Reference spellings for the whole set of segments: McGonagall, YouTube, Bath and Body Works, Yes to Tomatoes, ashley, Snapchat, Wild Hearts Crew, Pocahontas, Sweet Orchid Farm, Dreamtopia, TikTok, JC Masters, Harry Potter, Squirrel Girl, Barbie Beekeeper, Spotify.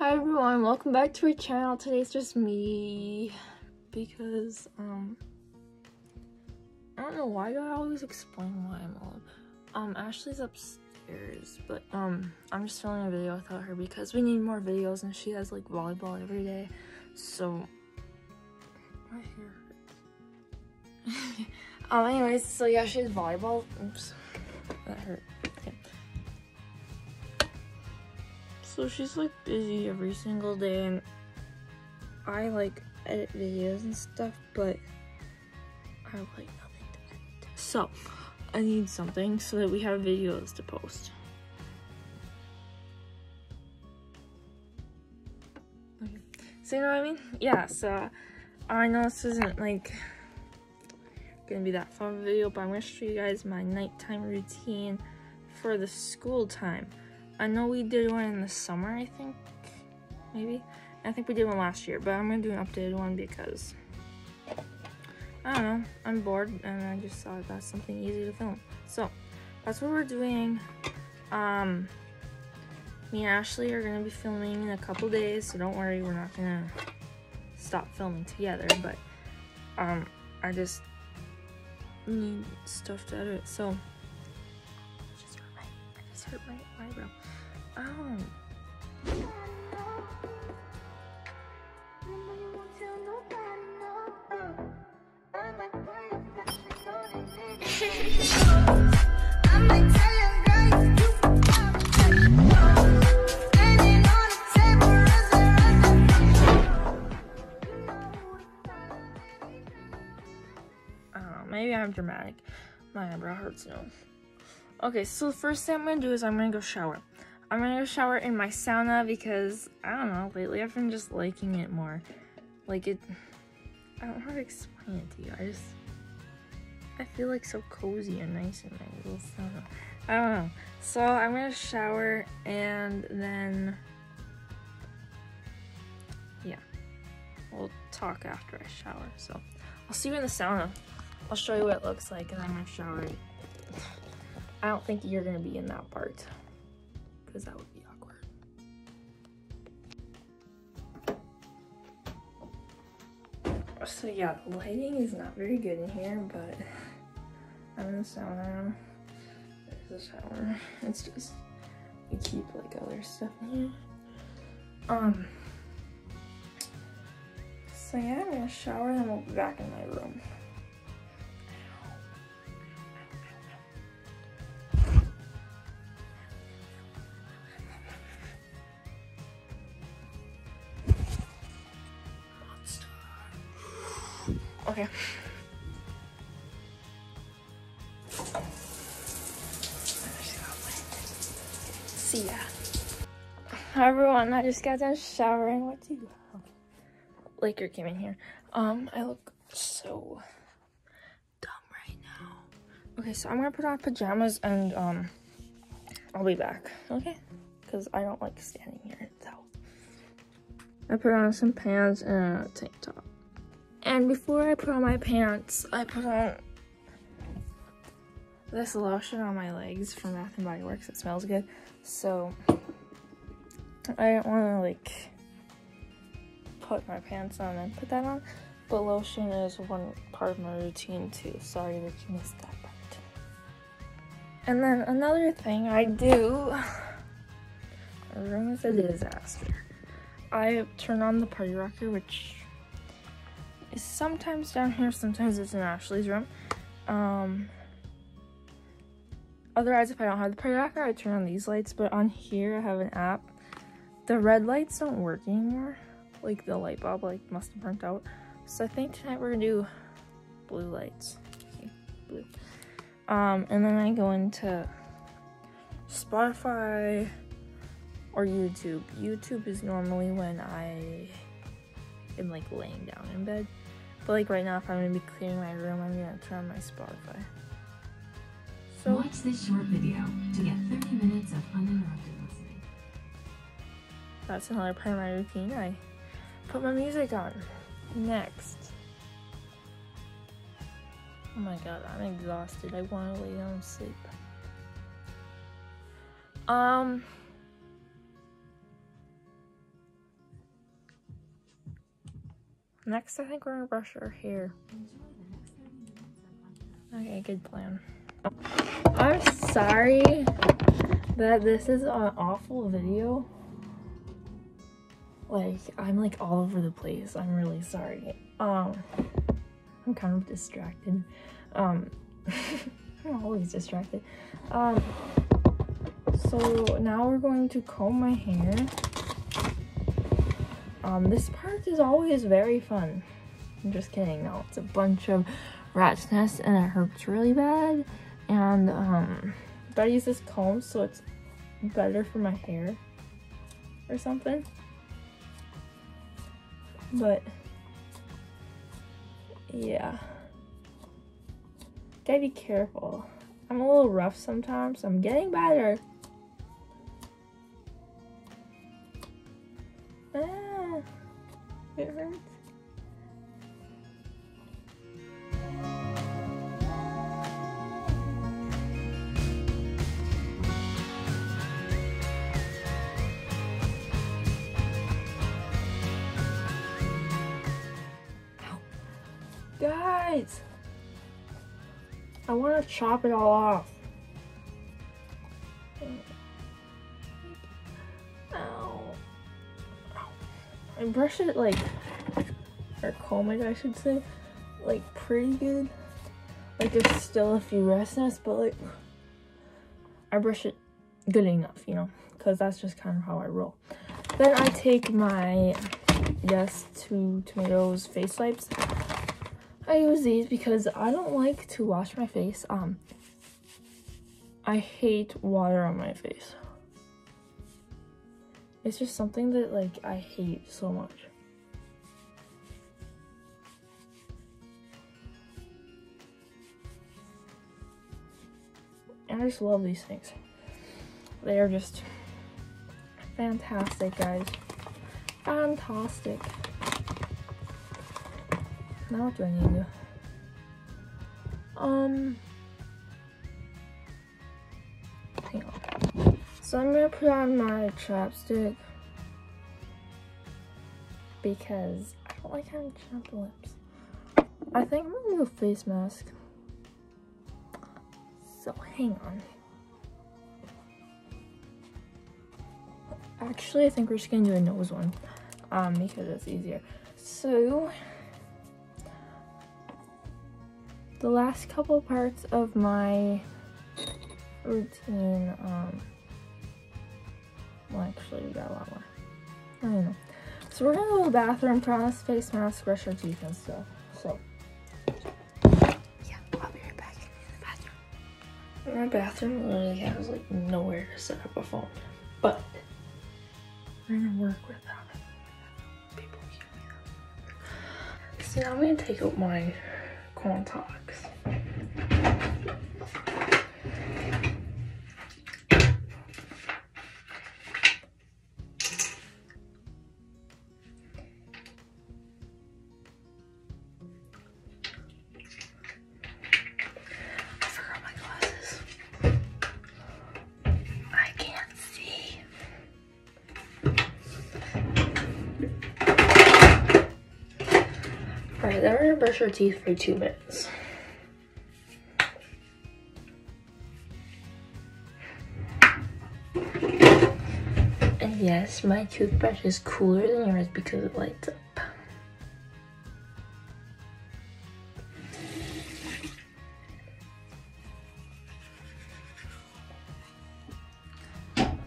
Hi everyone, welcome back to our channel. Today's just me because I don't know why do I always explain why I'm all Ashley's upstairs, but I'm just filming a video without her because we need more videos and she has like volleyball every day, so my hair hurts. Anyways, so yeah, she has volleyball. Oops, that hurt. So she's like busy every single day and I like edit videos and stuff, but I have like nothing to edit. So I need something so that we have videos to post. Okay. So you know what I mean? Yeah, so I know this isn't like gonna be that fun video, but I'm gonna show you guys my nighttime routine for the school time. I know we did one in the summer, I think, maybe. I think we did one last year, but I'm gonna do an updated one because, I don't know, I'm bored and I just thought that's something easy to film. So, that's what we're doing. Me and Ashley are gonna be filming in a couple days, so don't worry, we're not gonna stop filming together, but I just need stuff to edit, so. Hurt my eyebrow. Maybe I'm dramatic. My eyebrow hurts now. Okay, so the first thing I'm gonna do is I'm gonna go shower. I'm gonna go shower in my sauna because, I don't know, lately I've been just liking it more. Like it, I don't know how to explain it to you. I feel like so cozy and nice in my little sauna. I don't know. So I'm gonna shower and then, yeah, we'll talk after I shower. So I'll see you in the sauna. I'll show you what it looks like and I'm gonna shower. I don't think you're gonna be in that part because that would be awkward. So yeah, the lighting is not very good in here, but I'm in the sauna. There's the shower. It's just we keep like other stuff in here. So yeah, I'm gonna shower and we'll be back in my room. Okay. See ya. Hi everyone, I just got done showering. What do you have? Laker came in here. I look so dumb right now. Okay, so I'm gonna put on pajamas and I'll be back. Okay? Because I don't like standing here in the towel. I put on some pants and a tank top. And before I put on my pants, I put on this lotion on my legs from Bath and Body Works. It smells good. So I didn't want to like put my pants on and put that on. But lotion is one part of my routine too. Sorry that you missed that part. And then another thing I do, my room is a disaster. I turn on the party rocker, which is sometimes down here, sometimes it's in Ashley's room. Otherwise, if I don't have the party rocker, I turn on these lights, but on here I have an app. The red lights don't work anymore. Like the light bulb like must have burnt out. So I think tonight we're gonna do blue lights. Okay, blue. And then I go into Spotify or YouTube. YouTube is normally when I am like laying down in bed. But like right now, if I'm gonna be cleaning my room, I'm gonna turn on my Spotify. So watch this short video to get 30 minutes of uninterrupted listening. That's another part of my routine. I put my music on. Next. Oh my god, I'm exhausted. I wanna lay down and sleep. Next, I think we're gonna brush our hair. Okay, good plan. I'm sorry that this is an awful video. Like, I'm like all over the place. I'm really sorry. I'm kind of distracted. I'm always distracted. So now we're going to comb my hair. This part is always very fun. I'm just kidding. No, it's a bunch of rat's nests and it hurts really bad. And but I use this comb so it's better for my hair or something. But yeah, gotta be careful. I'm a little rough sometimes. I'm getting better. Ah, it hurts. Guys, I want to chop it all off. Ow. And brush it like, or comb it I should say, like pretty good. Like there's still a few rest nests, but like I brush it good enough, you know, because that's just kind of how I roll. Then I take my Yes to Tomatoes face wipes. I use these because I don't like to wash my face. I hate water on my face. It's just something that like I hate so much. And I just love these things. They are just fantastic, guys. Fantastic. Now what do I need to do? Hang on. So I'm gonna put on my chapstick because I don't like having chapped lips. I think I'm gonna do a face mask. So hang on. Actually, I think we're just gonna do a nose one, because it's easier. So the last couple parts of my routine, well actually we got a lot more, I don't know. So we're gonna go to the bathroom, promise, face mask, brush our teeth and stuff, so. Yeah, I'll be right back in the bathroom. My bathroom literally has like nowhere to set up a phone, but we're gonna work with that. People here. So now I'm gonna take out my contacts. I forgot my glasses. I can't see. Alright, then we're gonna brush our teeth for 2 minutes. And yes, my toothbrush is cooler than yours because it lights up.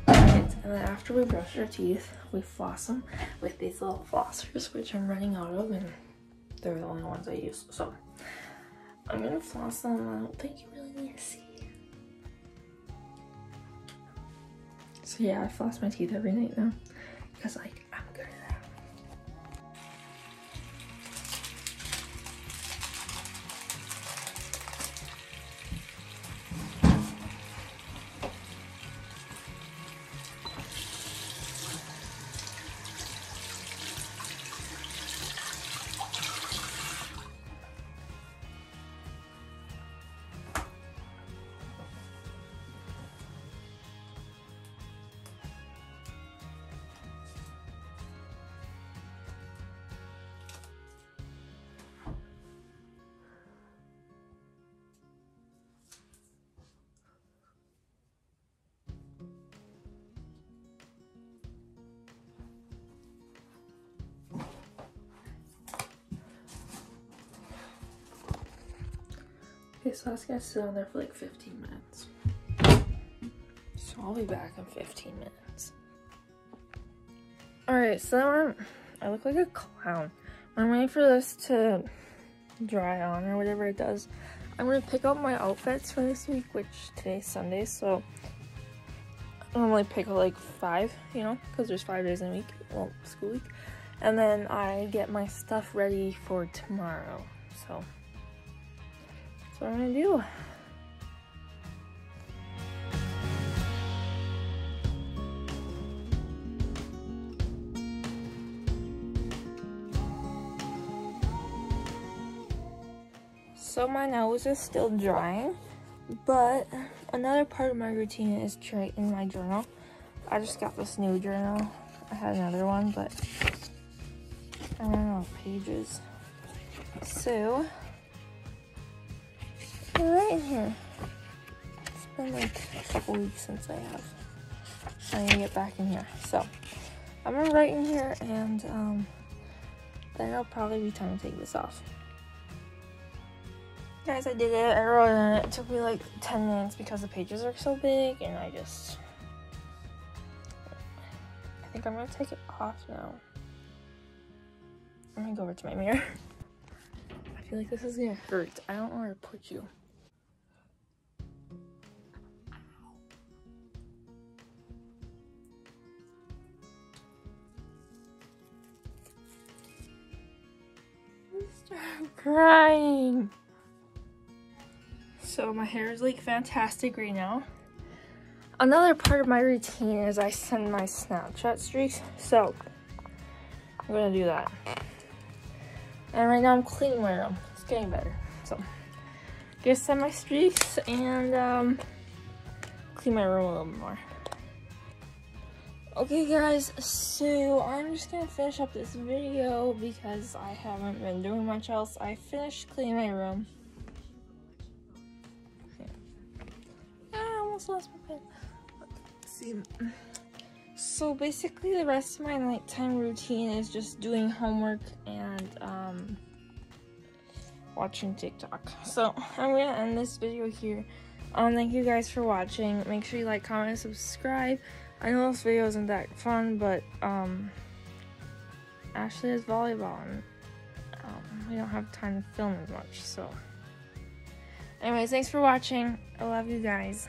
Alright, and then after we brush our teeth, we floss them with these little flossers, which I'm running out of, and they're the only ones I use, so I'm gonna floss them. I don't think you really need to see. So yeah, I floss my teeth every night now because like I'm good at that. Okay, so that's gonna sit on there for like 15 minutes. So I'll be back in 15 minutes. Alright, so I look like a clown. I'm waiting for this to dry on or whatever it does. I'm gonna pick up my outfits for this week, which today's Sunday, so I normally pick up like 5, you know, because there's 5 days in a week, well, school week. And then I get my stuff ready for tomorrow, so that's what I'm gonna do. So my nose is still drying, but another part of my routine is creating my journal. I just got this new journal. I had another one, but I ran out of pages. So I'm writing here. It's been like a couple weeks since I have. I need to get back in here. So I'm gonna write in here, and then it'll probably be time to take this off. Guys, I did it. I wrote it and it took me like 10 minutes because the pages are so big, and I think I'm gonna take it off now. I'm gonna go over to my mirror. I feel like this is gonna hurt. I don't know where to put you. I started crying. So my hair is like fantastic right now. Another part of my routine is I send my Snapchat streaks. So I'm gonna do that. And right now I'm cleaning my room. It's getting better. So I'm gonna send my streaks and clean my room a little bit more. Okay guys, so I'm just gonna finish up this video because I haven't been doing much else. I finished cleaning my room. Lost my pen. Let's see. So basically the rest of my nighttime routine is just doing homework and watching TikTok. So I'm gonna end this video here. Thank you guys for watching. Make sure you like, comment, and subscribe. I know this video isn't that fun, but Ashley has volleyball and we don't have time to film as much, so anyways, thanks for watching. I love you guys.